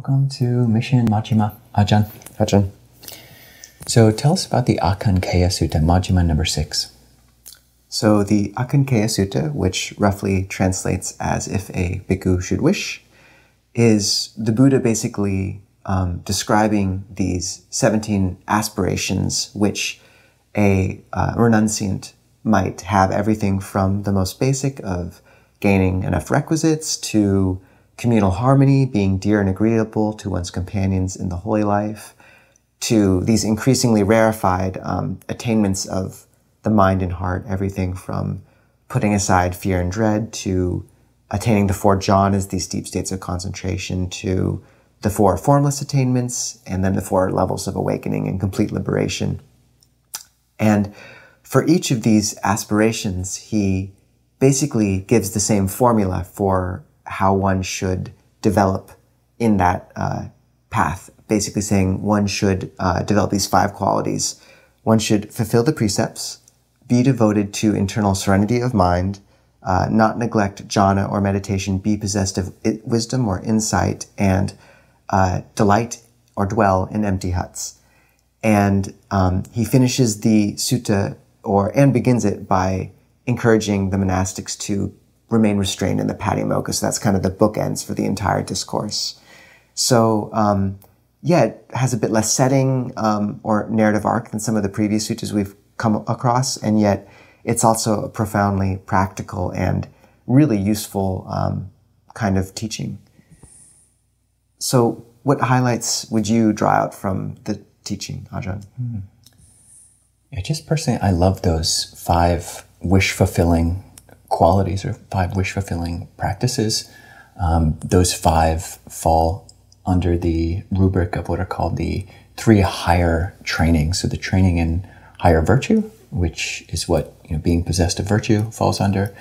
Welcome to Mission Majjhima, Ajahn. Ajahn. So tell us about the Ākaṅkheyya Sutta, Majjhima number 6. So the Ākaṅkheyya Sutta, which roughly translates as if a bhikkhu should wish, is the Buddha basically describing these 17 aspirations which a renunciant might have, everything from the most basic of gaining enough requisites to communal harmony, being dear and agreeable to one's companions in the holy life, to these increasingly rarefied attainments of the mind and heart, everything from putting aside fear and dread to attaining the four jhanas, these deep states of concentration, to the four formless attainments, and then the four levels of awakening and complete liberation. And for each of these aspirations, he basically gives the same formula for how one should develop in that path, basically saying one should develop these five qualities. One should fulfill the precepts, be devoted to internal serenity of mind, not neglect jhana or meditation, be possessed of wisdom or insight, and delight or dwell in empty huts. And he finishes the sutta, and begins it by encouraging the monastics to remain restrained in the patty mocha. So that's kind of the bookends for the entire discourse. So, yeah, it has a bit less setting or narrative arc than some of the previous suttas we've come across, and yet it's also a profoundly practical and really useful kind of teaching. So what highlights would you draw out from the teaching, Ajahn? Yeah, just personally, I love those five wish-fulfilling qualities or five wish-fulfilling practices. Those five fall under the rubric of what are called the three higher trainings. So the training in higher virtue, which is what being possessed of virtue falls under.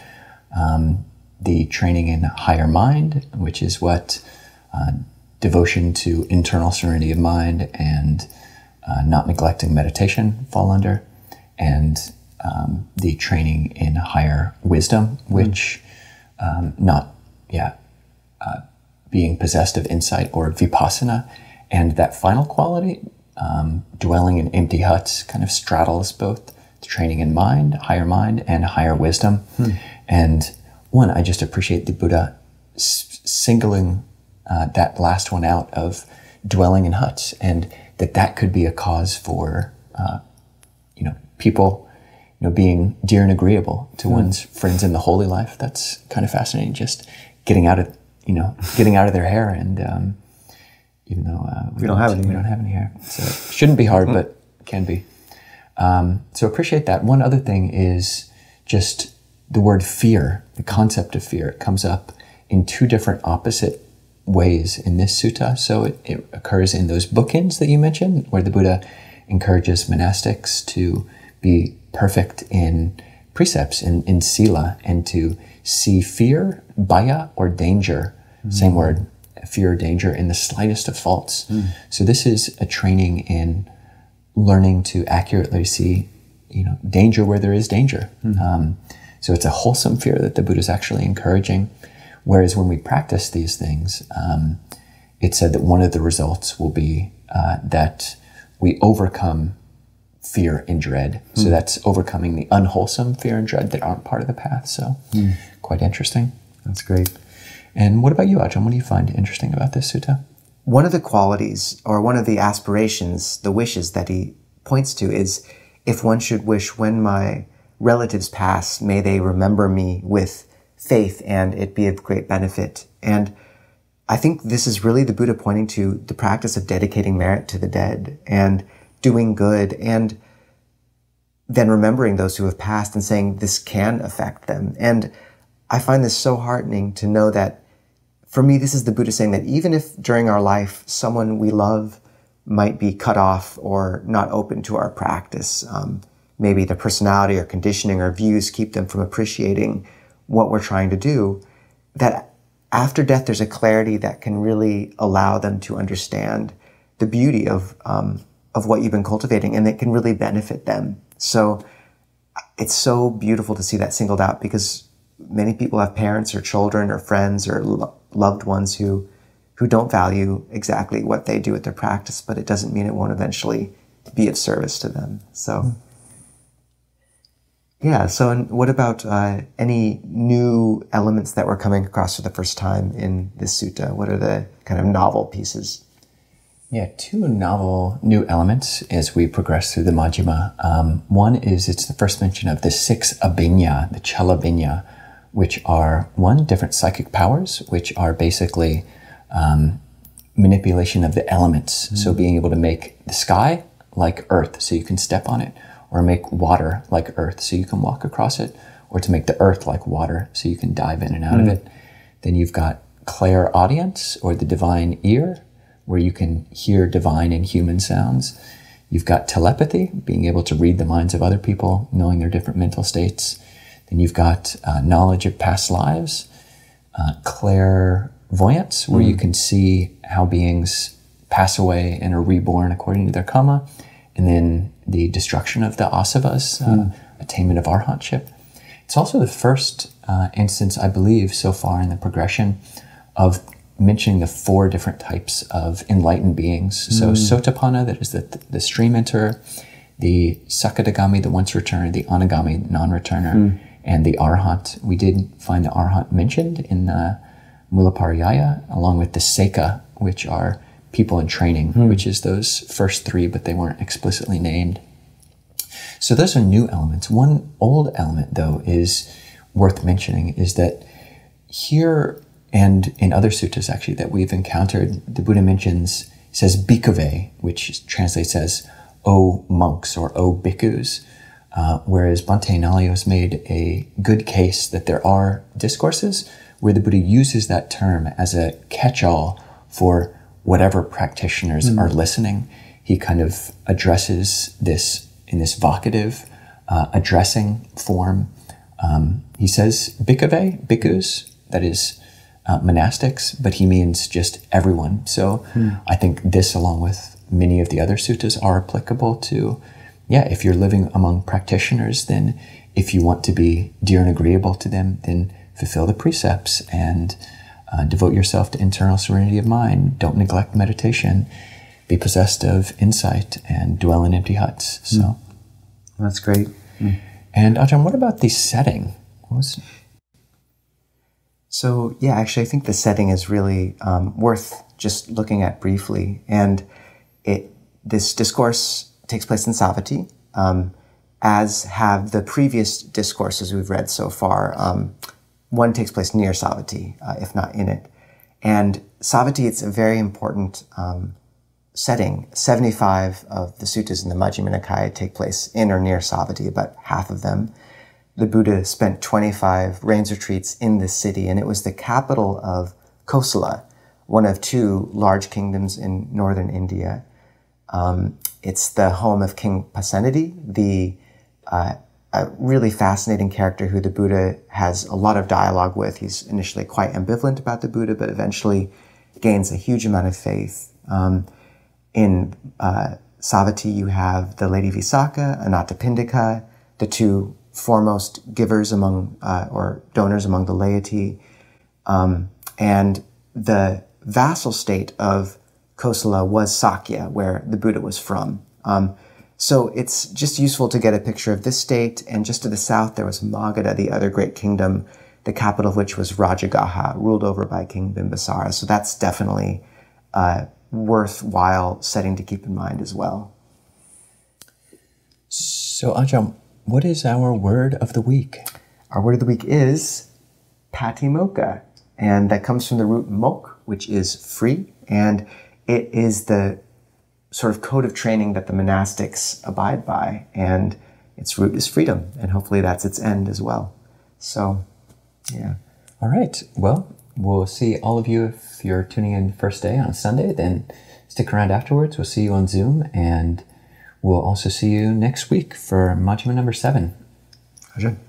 The training in higher mind, which is what devotion to internal serenity of mind and not neglecting meditation fall under. And the training in higher wisdom, which being possessed of insight or vipassana. And that final quality, dwelling in empty huts, kind of straddles both the training in mind, and higher wisdom. And one, I just appreciate the Buddha singling that last one out of dwelling in huts, and that could be a cause for, people being dear and agreeable to one's friends in the holy life. That's kind of fascinating. Just getting out of, getting out of their hair. And even though we don't have any hair, so it shouldn't be hard, but can be. So appreciate that. One other thing is just the word fear, the concept of fear. It comes up in two different opposite ways in this sutta. So it occurs in those bookends that you mentioned, where the Buddha encourages monastics to be perfect in precepts, in sila, and to see fear, bhaya, or danger, same word, fear or danger, in the slightest of faults. So this is a training in learning to accurately see danger where there is danger. So it's a wholesome fear that the Buddha is actually encouraging. Whereas when we practice these things, it said that one of the results will be that we overcome fear and dread. So that's overcoming the unwholesome fear and dread that aren't part of the path. So quite interesting. That's great. And what about you, Ajahn? What do you find interesting about this sutta? One of the qualities, or one of the aspirations, the wishes that he points to is, if one should wish, when my relatives pass, may they remember me with faith and it be of great benefit. And I think this is really the Buddha pointing to the practice of dedicating merit to the dead and doing good, and then remembering those who have passed and saying this can affect them. And I find this so heartening to know that, for me, this is the Buddha saying that even if during our life someone we love might be cut off or not open to our practice, maybe their personality or conditioning or views keep them from appreciating what we're trying to do, that after death there's a clarity that can really allow them to understand the beauty of what you've been cultivating, and it can really benefit them. So it's so beautiful to see that singled out, because many people have parents or children or friends or loved ones who who don't value exactly what they do with their practice, but it doesn't mean it won't eventually be of service to them. So, yeah. So, and what about any new elements that we're coming across for the first time in this sutta? What are the kind of novel pieces? Yeah, two novel new elements as we progress through the Majjhima. One is it's the first mention of the 6 Abhinya, the Chalabhinya, which are, one, different psychic powers, which are basically manipulation of the elements. Mm-hmm. So being able to make the sky like earth so you can step on it, or make water like earth so you can walk across it, or to make the earth like water so you can dive in and out of it. Then you've got clairaudience, or the divine ear, where you can hear divine and human sounds. You've got telepathy, being able to read the minds of other people, knowing their different mental states. Then you've got knowledge of past lives, clairvoyance, where you can see how beings pass away and are reborn according to their karma. And then the destruction of the asavas, attainment of arhatship. It's also the first instance, I believe, so far in the progression of mentioning the 4 different types of enlightened beings. So Sotapanna, that is the stream enterer, the Sakadagami, the once returner, the Anagami, non-returner, and the Arhat. We did find the Arhat mentioned in the Mulapariyaya, along with the Sekha, which are people in training, which is those first 3, but they weren't explicitly named. So those are new elements. One old element, though, is worth mentioning, is that here, and in other suttas, actually, that we've encountered, the Buddha mentions, says bhikkhave, which translates as, O monks, or O bhikkhus, whereas Bhante Nalyo has made a good case that there are discourses where the Buddha uses that term as a catch-all for whatever practitioners are listening. He kind of addresses this in this vocative, addressing form. He says bhikkhave, bhikkhus, that is monastics, but he means just everyone. So I think this, along with many of the other suttas, are applicable to, yeah, if you're living among practitioners, then if you want to be dear and agreeable to them, then fulfill the precepts and devote yourself to internal serenity of mind. Don't neglect meditation. Be possessed of insight and dwell in empty huts. So that's great. And Ajahn, what about the setting? What was... So, yeah, actually, I think the setting is really worth just looking at briefly. And this discourse takes place in Savatthi, as have the previous discourses we've read so far. One takes place near Savatthi, if not in it. And Savatthi, it's a very important setting. 75 of the suttas in the Majjhima Nikaya take place in or near Savatthi, about half of them. The Buddha spent 25 rains retreats in this city, and it was the capital of Kosala, one of 2 large kingdoms in northern India. It's the home of King Pasenadi, a really fascinating character who the Buddha has a lot of dialogue with. He's initially quite ambivalent about the Buddha, but eventually gains a huge amount of faith. In Savatthi, you have the Lady Visakha, Anathapindika, the 2 foremost givers among, or donors among the laity. And the vassal state of Kosala was Sakya, where the Buddha was from. So it's just useful to get a picture of this state. And just to the south, there was Magadha, the other great kingdom, the capital of which was Rajagaha, ruled over by King Bimbisara. So that's definitely a worthwhile setting to keep in mind as well. So Ajahn, what is our word of the week? Our word of the week is patimokkha, and that comes from the root mok, which is free, and it is the sort of code of training that the monastics abide by, and its root is freedom, and hopefully that's its end as well. So, yeah. All right. Well, we'll see all of you. If you're tuning in the first day on Sunday, then stick around afterwards. We'll see you on Zoom, and we'll also see you next week for Majjhima number 7. Ajahn.